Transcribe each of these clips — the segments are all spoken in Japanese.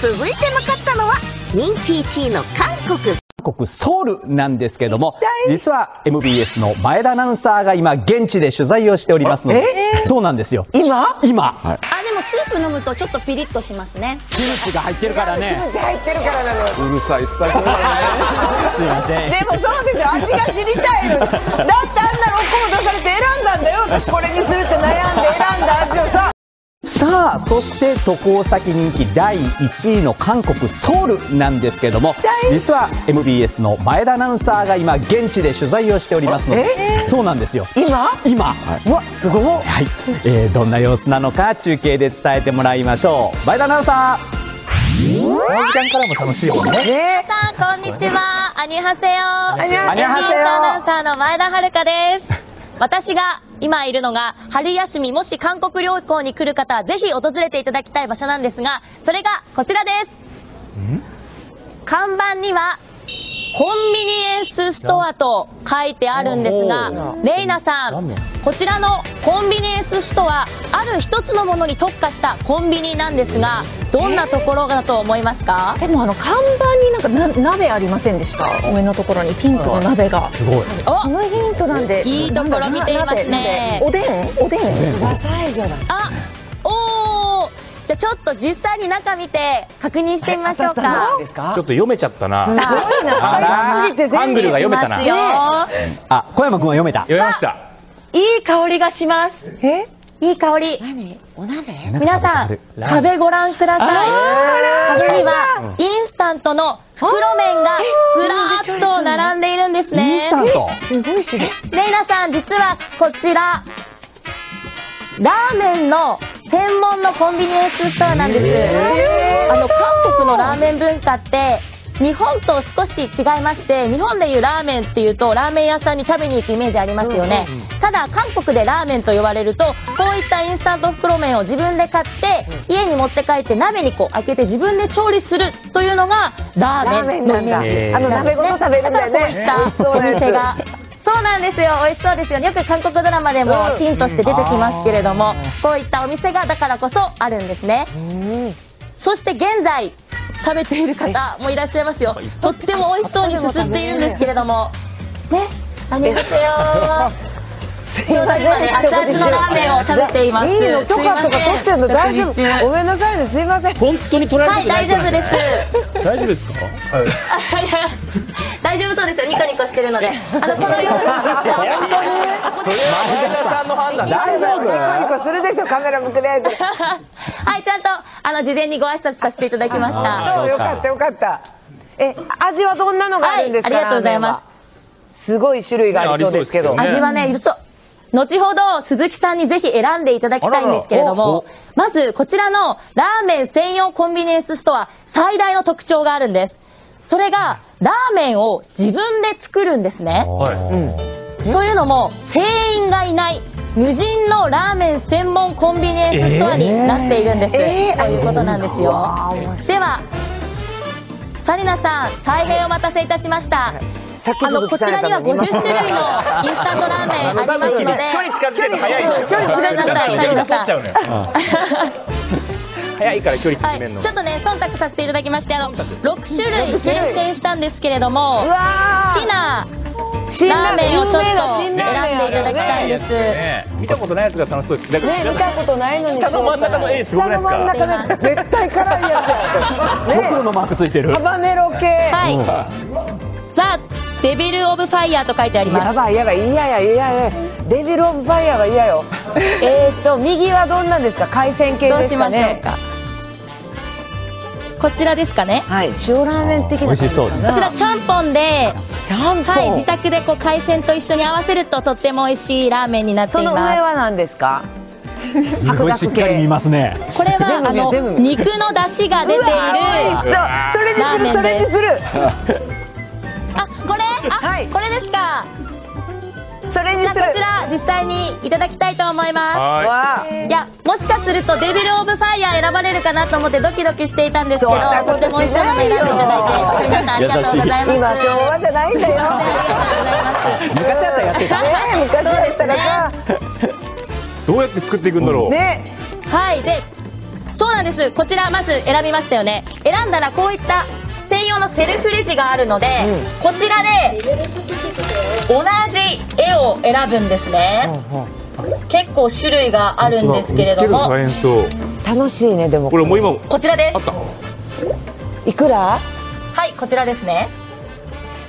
続いて向かったのは人気1位の韓国ソウルなんですけれども、実は MBS の前田アナウンサーが今現地で取材をしておりますので、そうなんですよ。今、はい、あ、でもスープ飲むとちょっとピリッとしますね。キムチが入ってるからね。キムチ入ってるからなの。うるさいスタジオだね。すいません。でもそうですよ。味が知りたいの。だってあんなのコードされて選んだんだよ。私これにするって悩んで選んだ味をさ。さあ、そして渡航先人気第1位の韓国ソウルなんですけれども、実は MBS の前田アナウンサーが今現地で取材をしておりますので、そうなんですよ。今、うわ、すごい。はい、どんな様子なのか中継で伝えてもらいましょう。前田アナウンサー。この時間からも楽しいよね。さあ、こんにちは。アニハセヨ。MBS アナウンサーの前田遥です。私が今いるのが春休み、もし韓国旅行に来る方はぜひ訪れていただきたい場所なんですが、それがこちらです。看板にはコンビニエンスストアと書いてあるんですが、レイナさん、こちらのコンビニエンスストア、ある一つのものに特化したコンビニなんですが、どんなところだと思いますか？でも看板になんか鍋ありませんでした？上のところにピンクの鍋が。すごい。このヒントなんで。いいところ見ていますね。おでん。あ、おー。じゃあちょっと実際に中見て確認してみましょうか。ちょっと読めちゃったな。すごいな。アングルが読めたな。あ、小山君は読めた。読めました。いい香りがします。いい香り。何？お鍋？皆さん壁ご覧ください。壁にはインスタントの袋麺がずらっと並んでいるんですね。インスタント。すごい種類。レイナさん、実はこちらラーメンの専門のコンビニエンスストアなんです。韓国のラーメン文化って日本と少し違いまして、日本でいうラーメンっていうとラーメン屋さんに食べに行くイメージありますよね。ただ韓国でラーメンと呼ばれると、こういったインスタント袋麺を自分で買って家に持って帰って鍋にこう開けて自分で調理するというのがラーメンのイメージ。鍋ごと食べるんだよね。だからこういったお店が。そうなんですよ。美味しそうですよね。よく韓国ドラマでもシーンとして出てきますけれども、こういったお店がだからこそあるんですね。そして現在食べている方もいらっしゃいますよ。とっても美味しそうにすすっているんですけれどもね、ありがとうございます。ちょうど今ね、熱々のラーメンを食べています。いいの許可とか取ってんの？大丈夫？ごめんなさいね、すいません。本当に取られてないですね。はい、大丈夫です。大丈夫ですか？大丈夫そうですよ。ニコニコしてるので。このように本当に。前田さんの判断。大丈夫？ニコニコするでしょ、カメラ向けないで。はい、ちゃんと事前にご挨拶させていただきました。そう、よかったよかった。味はどんなのがあるんですか？ありがとうございます。すごい種類がありそうですけど。味はね、後ほど鈴木さんにぜひ選んでいただきたいんですけれども、まずこちらのラーメン専用コンビニエンスストア、最大の特徴があるんです。それがラーメンを自分で作るんですね。というのも店員がいない無人のラーメン専門コンビニエンスストアになっているんです、ということなんですよ。では紗理奈さん、大変お待たせいたしました。こちらには50種類のインスタントラーメンありますので、ちょっとね忖度させていただきまして、6種類厳選したんですけれども、好きなラーメンをちょっと選んでいただきたいです。見たことないやつが楽しそうですね。見たことないのに下の真ん中の絵すごくないですか？絶対辛いやつ。僕のマークついてるハバネロ系。はい、ザ・デビル・オブ・ファイヤーと書いてあります。やばいやばい、いやデビル・オブ・ファイヤーは嫌よ。右はどんなんですか？海鮮系ですかね。こちらですかね。はい、塩ラーメン的な。美味しそうですね。こちらちゃんぽんで、はい、自宅でこう海鮮と一緒に合わせるととっても美味しいラーメンになっています。その上は何ですか？すごいしっかり見ますね。これは肉の出汁が出ているラーメンです。それにする。これですか。それにする。こちら実際にいただきたいと思います。いや、もしかするとデビル・オブ・ファイヤー選ばれるかなと思ってドキドキしていたんですけど、とても美味しそうなので選んでいただいてありがとうございます。今昭和じゃないんだよ。昔だったらやってたね。昔だったらさ、どうやって作っていくんだろうね。はい、でそうなんです。こちらまず選びましたよね。選んだらこういった専用のセルフレジがあるので、こちらで同じ絵を選ぶんですね。結構種類があるんですけれども、楽しいね。でもこれも今こちらです。いくら？はい、こちらですね。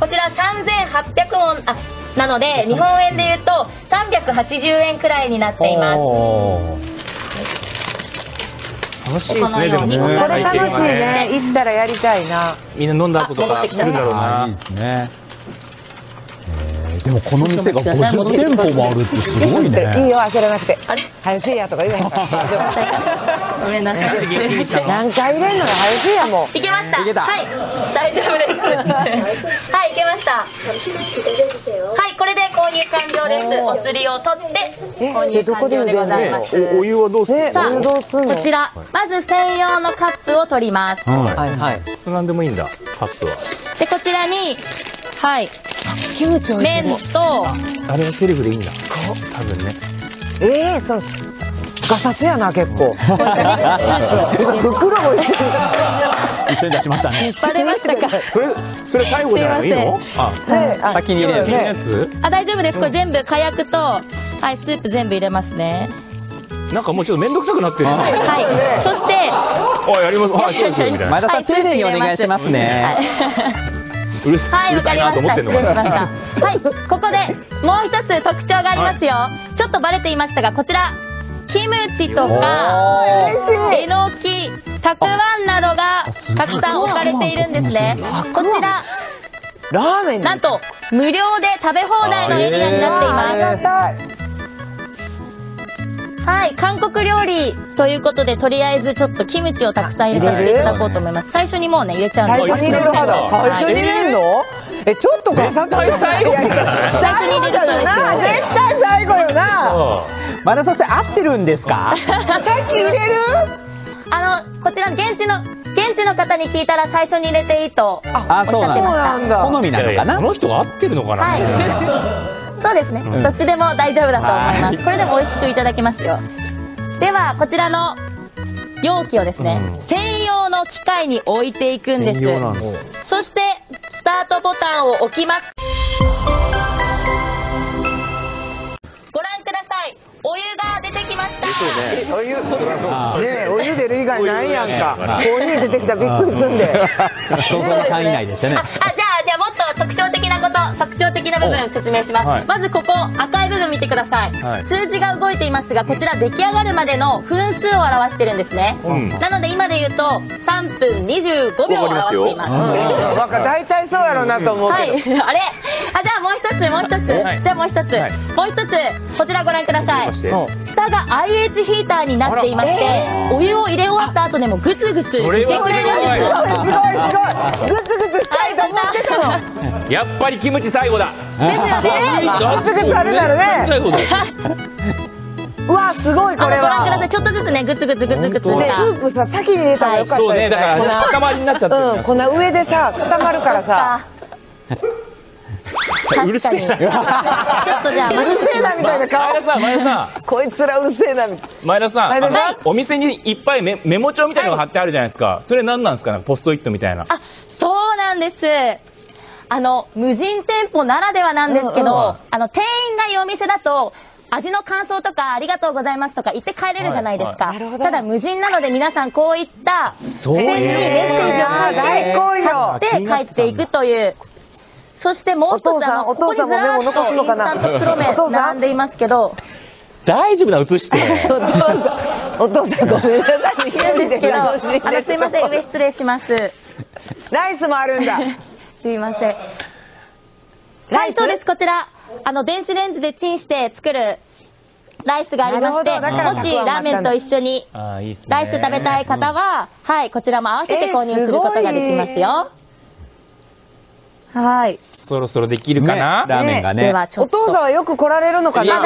こちら3800ウォンなので、日本円でいうと380円くらいになっています。楽しいですね。でもね、これ楽しいね。行ったらやりたいな。みんな飲んだ後とかするんだろうな。いいですね。でもこの店が50店舗もあるってすごいね。いいよ、焦らなくて。あれ、早しいやとか言わへんから。ごめんなさい。何回入れんのよ、早しいやもう。いけました。はい、大丈夫です。はい、いけました。はい、これで購入完了です。お釣りを取って購入完了でございます。お湯はどうする？さあ、こちらまず専用のカップを取ります。はいはい。そんなんでもいいんだ、カップは。でこちらに、はい。麺とあれはセルフでいいんだ多分ね。そのガサツやな結構。袋も一緒に出しましたね。バレましたか。それ最後じゃないの？先に入れるやつ？あ、大丈夫です。これ全部火薬と、はい、スープ全部入れますね。なんかもうちょっと面倒くさくなってる。はい。そしてやります。前田さん丁寧にお願いしますね。はい、わかりました。失礼しました。はい、ここでもう一つ特徴がありますよ。ちょっとバレていましたが、こちらキムチとかえのき、たくあんなどがたくさん置かれているんですね。こちらラーメンなんと無料で食べ放題のエリアになっています。はい、韓国料理ということで、とりあえずちょっとキムチをたくさん入れさせていただこうと思います。最初にもうね、入れちゃうんです。最初に入れる派だ。最初に入れるの？ちょっとガサッと入れたい。最初に入れるそうですよ。絶対最後よな。まだそして合ってるんですか？さっき入れる？こちら現地の方に聞いたら最初に入れていいとおっしゃってました。好みなのかな？その人が合ってるのかな？はい。そうですね、どっちでも大丈夫だと思います。これでも美味しくいただけますよ。ではこちらの容器をですね、専用の機械に置いていくんです。そしてスタートボタンを置きます。ご覧ください、お湯が出てきました。お湯お湯出る以外ないやんか。こういう出てきたらびっくりすんで。そうそう、単位内でしたね。じゃあもっと特徴的なこと、特徴的な部分説明します。はい、まずここ赤い部分見てください。はい、数字が動いていますが、こちら出来上がるまでの分数を表してるんですね。なので今で言うと3分25秒を表しています。なんか大体そうやろうなと思う。はい。あれ？じゃあもう一つじゃあもう一つこちらご覧ください。下が IH ヒーターになっていまして、お湯を入れ終わった後でもグツグツ入れてくれるんです。すごいすごい。グツグツしたいと思ってた。やっぱりキムチ最後だ。うわすごい、これはご覧ください。ちょっとずつね、グツグツグツグツした。スープさ、先に入れたらよかった。そうね、だから塊になっちゃってる。この上でさ、固まるからさ。確かに。ちょっとじゃあうるせえなみたいな顔。前田さんこいつらうるせえなみたいな。前田さん、お店にいっぱいメモ帳みたいなのが貼ってあるじゃないですか。それ何なんですかね、ポストイットみたいな。そうなんです。無人店舗ならではなんですけど、店員がいいお店だと味の感想とかありがとうございますとか言って帰れるじゃないですか。ただ無人なので、皆さんこういった付箋にメッセージを貼って帰っていくという。そしてもう一つ、ここにずらっとインスタント袋麺並んでいますけど。大丈夫だ、映して。お父さんごめんなさい。言うんですけど、すいません、上失礼します。ライスもあるんだ。すいません。はい、そうです。こちら電子レンジでチンして作るライスがありまして、もしラーメンと一緒にライス食べたい方は、はい、こちらも合わせて購入することができますよ。はい、そろそろできるかな、ラーメンがね。お父さんはよく来られるのかな。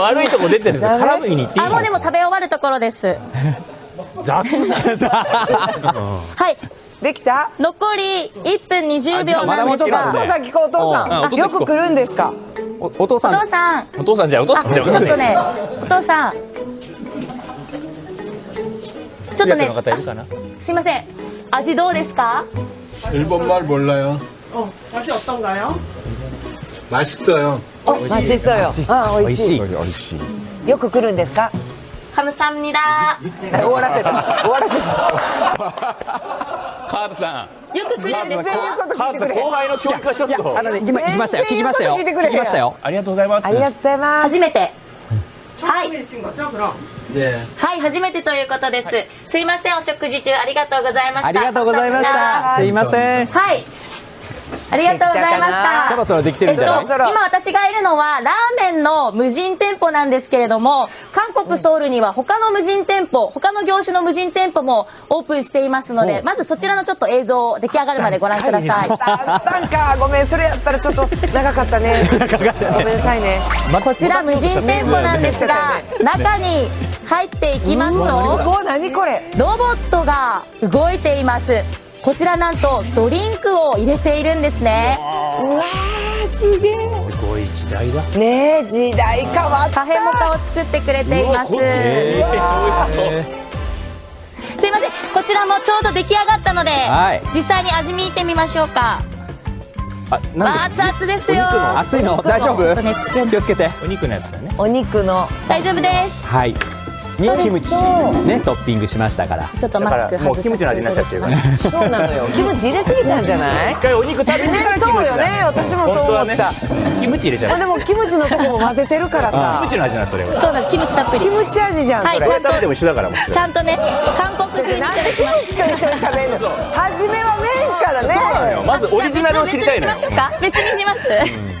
悪いとこ出てるんですよ。絡むに行っていいの？もうでも食べ終わるところです。雑だな。はい、できた。残り1分20秒なんですが、お父さんよく来るんですか？お父さんじゃあちょっとね、お父さんちょっとね、すいません、味どうですか？일본말몰라요。맛이어떤가요？맛있어요。맛있어요。美味しい。美味しい。よく来るんですか？カムサハムニダ。終わらせた。終わらせた。カーブさん。よく来るんですか？カーブ後輩の教育がちょっと。あのね、今聞きましたよ。聞きましたよ。聞きましたよ。ありがとうございます。ありがとうございます。初めて。はい、はい、初めてということです。はい、すいません、お食事中ありがとうございました。ありがとうございました。すいません。はい。ありがとうございました。そろそろできてるんじゃない？今私がいるのはラーメンの無人店舗なんですけれども、韓国ソウルには他の無人店舗、他の業種の無人店舗もオープンしていますので、まずそちらのちょっと映像を出来上がるまでご覧ください。なんかごめん、それやったらちょっと長かったね。ごめんなさいね。こちら無人店舗なんですが、中に入っていきますと、何これ？ロボットが動いています。こちらなんとドリンクを入れているんですね。うわー、すげー。すごい時代だ。ねえ、時代変わった。カフェモカを作ってくれています。すいません、こちらもちょうど出来上がったので、実際に味見てみましょうか。熱々ですよ。熱いの大丈夫？気をつけて。お肉のやつだね。お肉の大丈夫です。はい。にキムチねトッピングしましたから。ちょっとマスク外して。だからもうキムチの味になっちゃってるから。そうなのよ。キムチ入れすぎたんじゃない？一回お肉食べてからキムチ。そうよね。私もそう思った。キムチ入れちゃう。あでもキムチのとこも混ぜてるからさ。キムチの味なそれは。そうなんです。キムチたっぷり。キムチ味じゃん。はい。これ食べても一緒だからもちろん。ちゃんとね韓国風に。なんでキムチから一緒に食べるの？初めは麺からね。そうなのよ。まずオリジナルを知りたいのよ。別にしましょうか。別にします。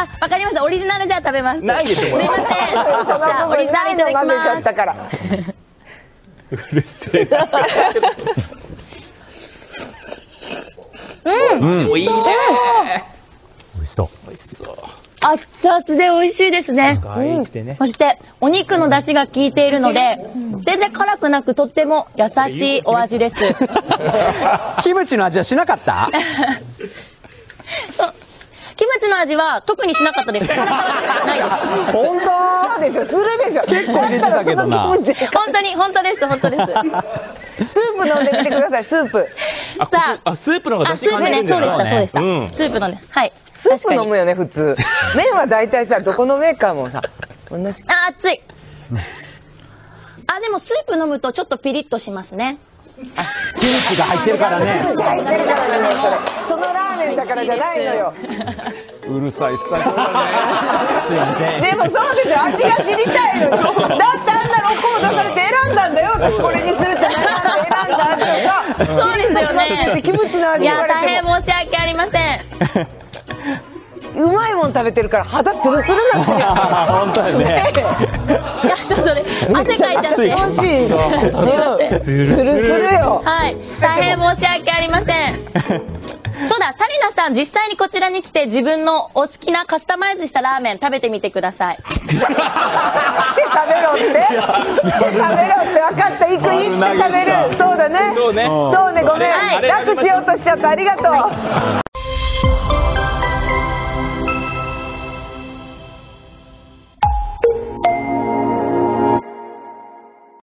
あ、わかりました。オリジナルじゃあ食べます。ないでしょ。すみません。じゃあオリジナルいただきます。うるせえ。うん。おいしそう。おいしそう。おいしそう。熱々で美味しいですね。そしてお肉の出汁が効いているので、全然辛くなくとっても優しいお味です。キムチの味はしなかった？キムチの味は特にしなかったです。辛さがないです。本当？そうでしょ。するでしょ。結構入れてたけどな。本当に本当です本当です。スープ飲んでみてください。スープ。さあ、スープのが出汁が出るんじゃない？スープね。そうでしたそうでした。スープのね。はい。スープ飲むよね普通。麺は大体さどこのメーカーもさ同じ。あ熱い。あでもスープ飲むとちょっとピリッとしますね。キムチが入ってるからね。そのラーメンだからじゃないのよ。うるさいスタジオだね。でもそうでしょ。味が知りたいのよ。だってあんなのコードされて選んだんだよ。私これにするって選んだ味をさ。そうですよね。キムチの味。いや大変申し訳ありません。うまいもん食べてるから肌ツルツルなってる。本当だね。いやちょっとね汗かいちゃって。美味しい。ツルツルよ。はい。大変申し訳ありません。そうだ、紗理奈さん実際にこちらに来て自分のお好きなカスタマイズしたラーメン食べてみてください。食べろって。食べろって分かった。行く行って食べる。そうだね。そうねごめん。楽しようとしちゃったありがとう。